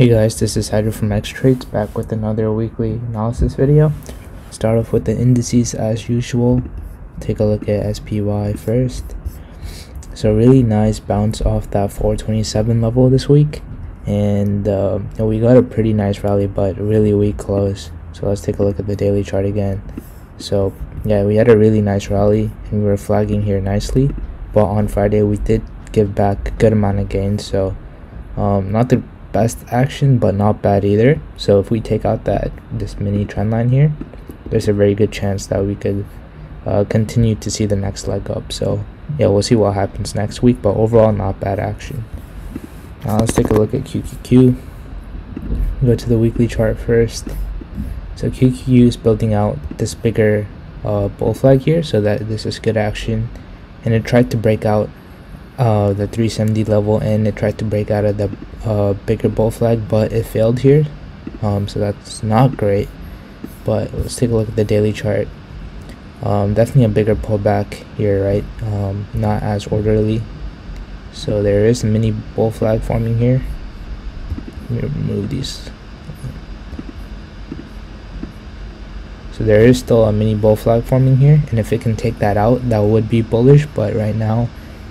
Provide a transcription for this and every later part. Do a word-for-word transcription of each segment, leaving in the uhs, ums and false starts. Hey guys, this is Hydra from Xtrades, back with another weekly analysis video. Start off with the indices as usual. Take a look at S P Y first. So really nice bounce off that four twenty-seven level this week, and uh, we got a pretty nice rally but really weak close. So let's take a look at the daily chart again. So yeah, we had a really nice rally and we were flagging here nicely, but on Friday we did give back a good amount of gains. So um, not the best action but not bad either. So if we take out that this mini trend line here, there's a very good chance that we could uh, continue to see the next leg up. So yeah, we'll see what happens next week, but overall not bad action. Now let's take a look at Q Q Q. Go to the weekly chart first. So Q Q Q is building out this bigger uh, bull flag here, so that this is good action, and it tried to break out Uh, the three seventy level, and it tried to break out of the uh, bigger bull flag, but it failed here, um, so that's not great. But let's take a look at the daily chart. Um, definitely a bigger pullback here, right? Um, not as orderly. So there is a mini bull flag forming here. Let me remove these. So there is still a mini bull flag forming here, and if it can take that out, that would be bullish. But right now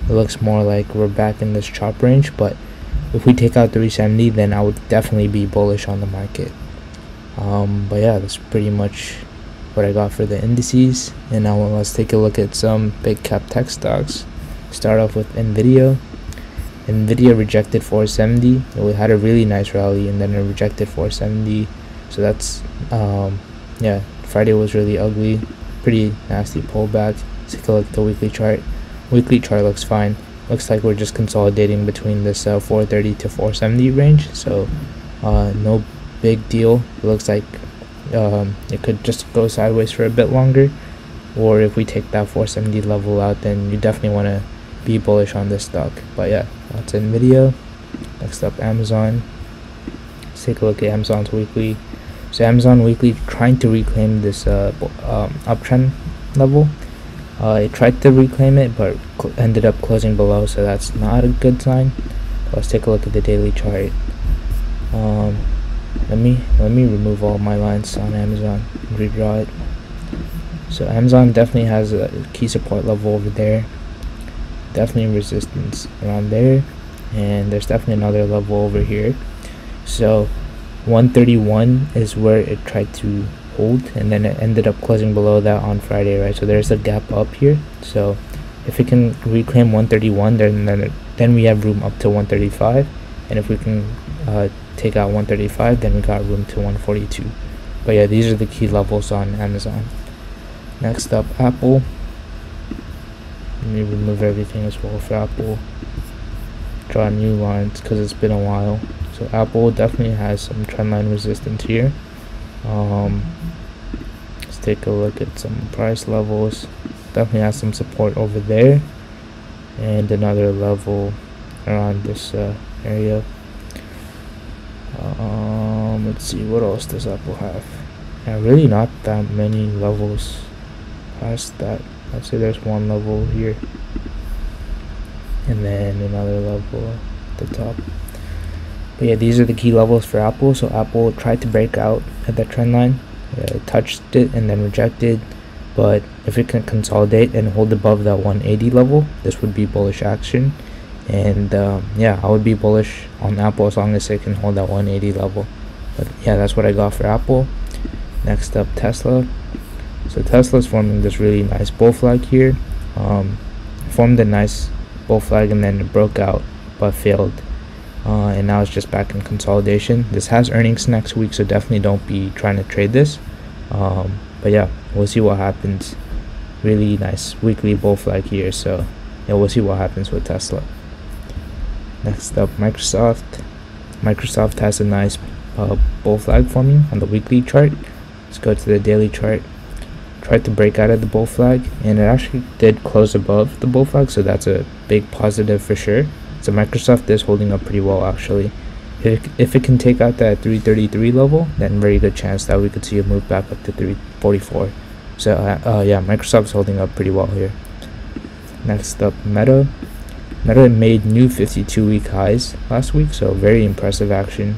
it looks more like we're back in this chop range, but if we take out three seventy, then I would definitely be bullish on the market. Um, but yeah, that's pretty much what I got for the indices. And now let's take a look at some big cap tech stocks. Start off with Nvidia. Nvidia rejected four seventy. It had a really nice rally, and then it rejected four seventy. So that's um, yeah. Friday was really ugly, pretty nasty pullback. Let's take a look at the weekly chart. Weekly chart looks fine. Looks like we're just consolidating between this uh, four thirty to four seventy range, so uh, no big deal. It looks like um, it could just go sideways for a bit longer, or if we take that four seventy level out, then you definitely want to be bullish on this stock. But yeah, that's Nvidia. Next up, Amazon. Let's take a look at Amazon's weekly. So Amazon weekly trying to reclaim this uh, um, uptrend level. Uh, it tried to reclaim it, but ended up closing below, so that's not a good sign. Let's take a look at the daily chart. Um, let me let me remove all my lines on Amazon, redraw it. So Amazon definitely has a key support level over there, definitely resistance around there, and there's definitely another level over here. So one thirty-one is where it tried to, and then it ended up closing below that on Friday, right? So there's a gap up here. So if it can reclaim one thirty-one, then then, then we have room up to one thirty-five, and if we can uh, take out one thirty-five, then we got room to one forty-two. But yeah, these are the key levels on Amazon. Next up, Apple. Let me remove everything as well for Apple. Draw new lines because it's been a while. So Apple definitely has some trendline resistance here. Um, let's take a look at some price levels. Definitely has some support over there, and another level around this uh, area. Um, let's see, what else does Apple have? Yeah, really not that many levels past that. I'd say there's one level here, and then another level at the top. But yeah, these are the key levels for Apple. So Apple tried to break out at that trend line, yeah, it touched it and then rejected, but if it can consolidate and hold above that one eighty level, this would be bullish action. And um, yeah, I would be bullish on Apple as long as it can hold that one eighty level. But yeah, that's what I got for Apple. Next up, Tesla. So Tesla's forming this really nice bull flag here. Um, formed a nice bull flag and then it broke out but failed. Uh, and now it's just back in consolidation. This has earnings next week, so definitely don't be trying to trade this. Um, but yeah, we'll see what happens. Really nice weekly bull flag here, so yeah, we'll see what happens with Tesla. Next up, Microsoft. Microsoft has a nice uh, bull flag forming on the weekly chart. Let's go to the daily chart. Tried to break out of the bull flag, and it actually did close above the bull flag, so that's a big positive for sure. So Microsoft is holding up pretty well actually. If it, if it can take out that three thirty-three level, then very good chance that we could see a move back up to three forty-four. So uh, uh, yeah, Microsoft's holding up pretty well here. Next up, Meta. Meta made new fifty-two week highs last week, so very impressive action.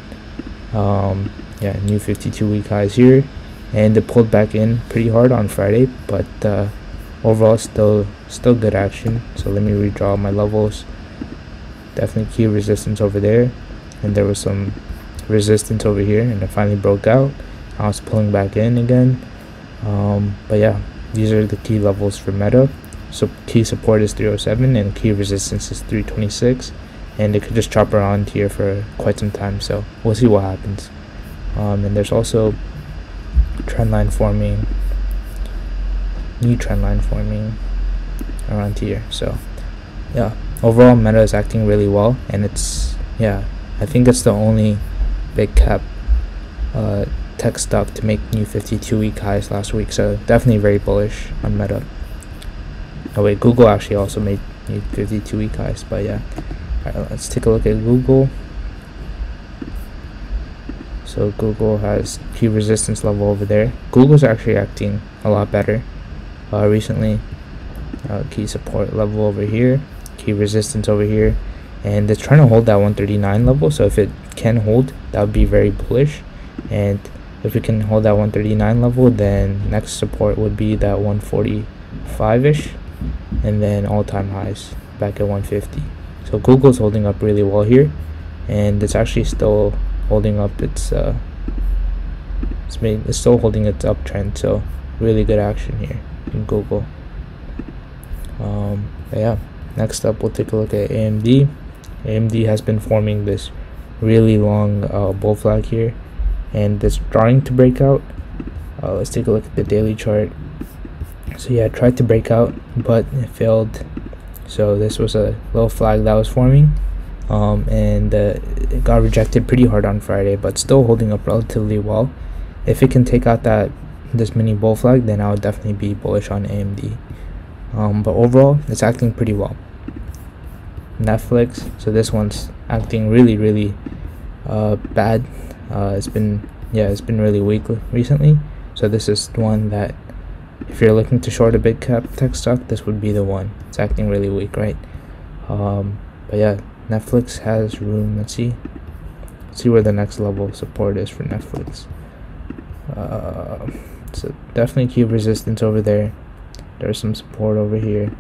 um, yeah, new fifty-two week highs here, and it pulled back in pretty hard on Friday, but uh, overall still still good action. So let me redraw my levels. Definitely key resistance over there, and there was some resistance over here, and it finally broke out. I was pulling back in again, um, but yeah, these are the key levels for Meta. So key support is three oh seven and key resistance is three twenty-six, and it could just chop around here for quite some time, so we'll see what happens. Um, and there's also trend line forming, new trend line forming around here. So yeah, overall Meta is acting really well, and it's, yeah, I think it's the only big cap uh, tech stock to make new fifty-two week highs last week, so definitely very bullish on Meta. Oh wait, Google actually also made new fifty-two week highs, but yeah. Alright, let's take a look at Google. So Google has key resistance level over there. Google's actually acting a lot better uh, recently. Uh, key support level over here, key resistance over here, and it's trying to hold that one thirty-nine level. So if it can hold, that would be very bullish, and if we can hold that one thirty-nine level, then next support would be that one forty-five ish, and then all-time highs back at one fifty. So Google's holding up really well here, and it's actually still holding up its uh it's made it's still holding its uptrend, so really good action here in Google. Um yeah, next up we'll take a look at A M D. A M D has been forming this really long uh, bull flag here, and it's trying to break out. Uh, let's take a look at the daily chart. So yeah, it tried to break out, but it failed. So this was a little flag that was forming, um, and uh, it got rejected pretty hard on Friday, but still holding up relatively well. If it can take out that this mini bull flag, then I would definitely be bullish on A M D. Um, but overall, it's acting pretty well. Netflix, so this one's acting really, really uh, bad. Uh, it's been, yeah, it's been really weak recently. So this is one that, if you're looking to short a big cap tech stock, this would be the one. It's acting really weak, right? Um, but yeah, Netflix has room. Let's see. Let's see where the next level of support is for Netflix. Uh, so definitely key resistance over there. There's some support over here.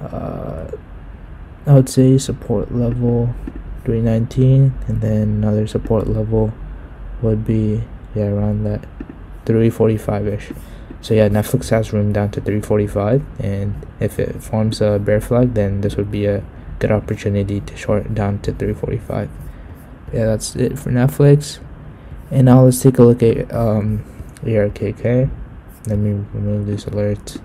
Uh, I would say support level three nineteen, and then another support level would be, yeah, around that three forty-five-ish. So yeah, Netflix has room down to three forty-five, and if it forms a bear flag, then this would be a good opportunity to short down to three forty-five. Yeah, that's it for Netflix. And now let's take a look at um, A R K K. Let me remove these alerts.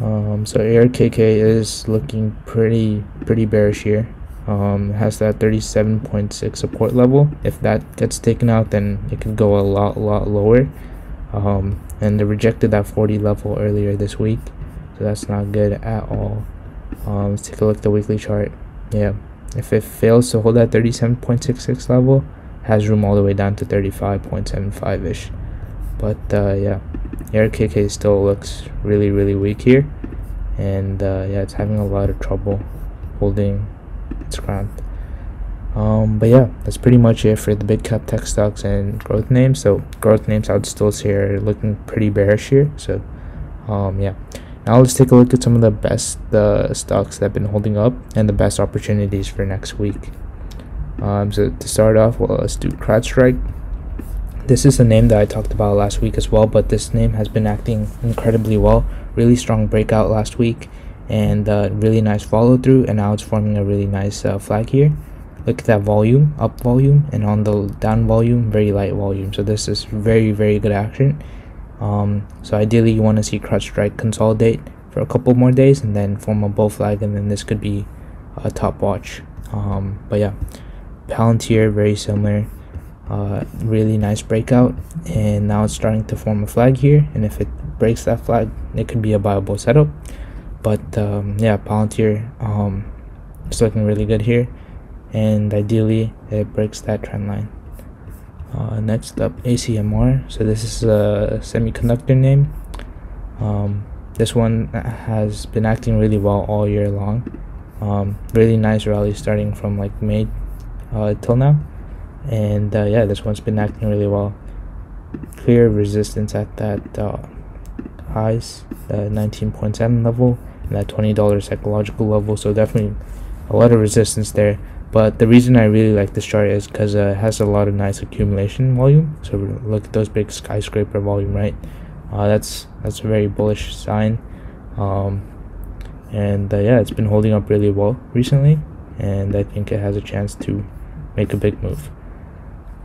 Um, so A R K K is looking pretty pretty bearish here. Um, has that thirty-seven point six support level. If that gets taken out, then it could go a lot lot lower, um, and they rejected that forty level earlier this week, so that's not good at all. Um, let's take a look at the weekly chart. Yeah, if it fails to hold that thirty-seven point six six level, has room all the way down to thirty-five point seven five ish, but uh, yeah, A R K K still looks really really weak here, and uh, yeah, it's having a lot of trouble holding its ground. Um, but yeah, that's pretty much it for the big cap tech stocks and growth names. So growth names I would still say are looking pretty bearish here. So um, yeah, now let's take a look at some of the best uh, stocks that have been holding up and the best opportunities for next week. Um, so to start off, well, let's do CrowdStrike. This is a name that I talked about last week as well, but this name has been acting incredibly well. Really strong breakout last week, and uh, really nice follow through, and now it's forming a really nice uh, flag here. Look at that volume, up volume, and on the down volume, very light volume. So this is very very good action. Um, so ideally you want to see CrowdStrike consolidate for a couple more days and then form a bull flag, and then this could be a top watch. Um, but yeah, Palantir, very similar, uh, really nice breakout, and now it's starting to form a flag here, and if it breaks that flag, it could be a viable setup. But um, yeah, Palantir um, is looking really good here, and ideally it breaks that trend line. Uh, next up, A C M R. So this is a semiconductor name. Um, this one has been acting really well all year long. um, really nice rally starting from like May uh, till now, and uh, yeah, this one's been acting really well. Clear resistance at that uh, highs, the nineteen point seven level and that twenty dollar psychological level, so definitely a lot of resistance there. But the reason I really like this chart is because uh, it has a lot of nice accumulation volume. So look at those big skyscraper volume, right? Uh, that's that's a very bullish sign. Um, and uh, yeah, it's been holding up really well recently, and I think it has a chance to make a big move.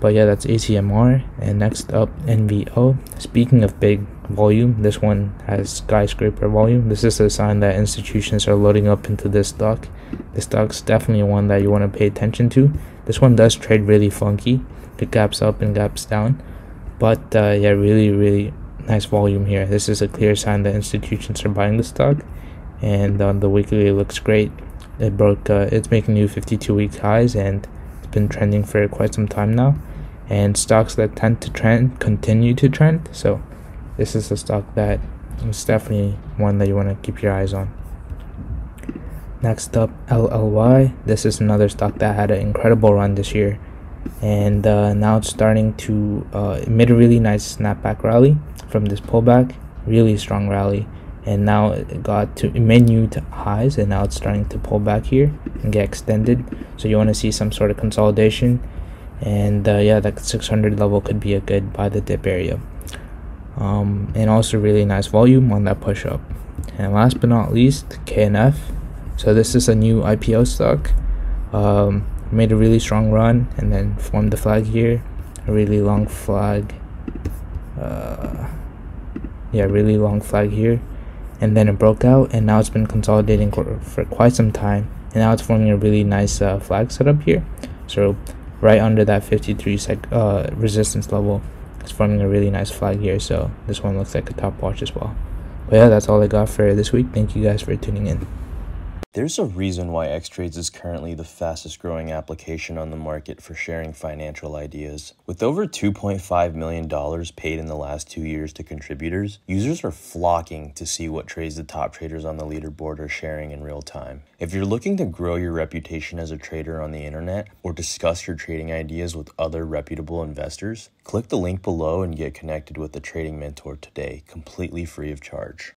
But yeah, that's A C M R. And next up, N V O. Speaking of big volume, this one has skyscraper volume. This is a sign that institutions are loading up into this stock. This stock's definitely one that you want to pay attention to. This one does trade really funky. It gaps up and gaps down. But uh, yeah, really, really nice volume here. This is a clear sign that institutions are buying the stock. And on um, the weekly, it looks great. It broke, uh, it's making new fifty-two week highs, and it's been trending for quite some time now. And stocks that tend to trend continue to trend, so this is a stock that is definitely one that you want to keep your eyes on. Next up, L L Y. This is another stock that had an incredible run this year, and uh, now it's starting to uh, it made a really nice snapback rally from this pullback, really strong rally, and now it got to it made new highs, and now it's starting to pull back here and get extended. So you want to see some sort of consolidation. And uh, yeah, that six hundred level could be a good buy the dip area, um, and also really nice volume on that push up. And last but not least, K N F. So this is a new I P O stock. Um, made a really strong run and then formed the flag here, a really long flag. Uh, yeah, really long flag here, and then it broke out, and now it's been consolidating for quite some time, and now it's forming a really nice uh, flag setup here. So right under that fifty-three sec uh, resistance level, it's forming a really nice flag here, so this one looks like a top watch as well. But yeah, that's all I got for this week. Thank you guys for tuning in. There's a reason why Xtrades is currently the fastest growing application on the market for sharing financial ideas. With over two point five million dollars paid in the last two years to contributors, users are flocking to see what trades the top traders on the leaderboard are sharing in real time. If you're looking to grow your reputation as a trader on the internet or discuss your trading ideas with other reputable investors, click the link below and get connected with a trading mentor today, completely free of charge.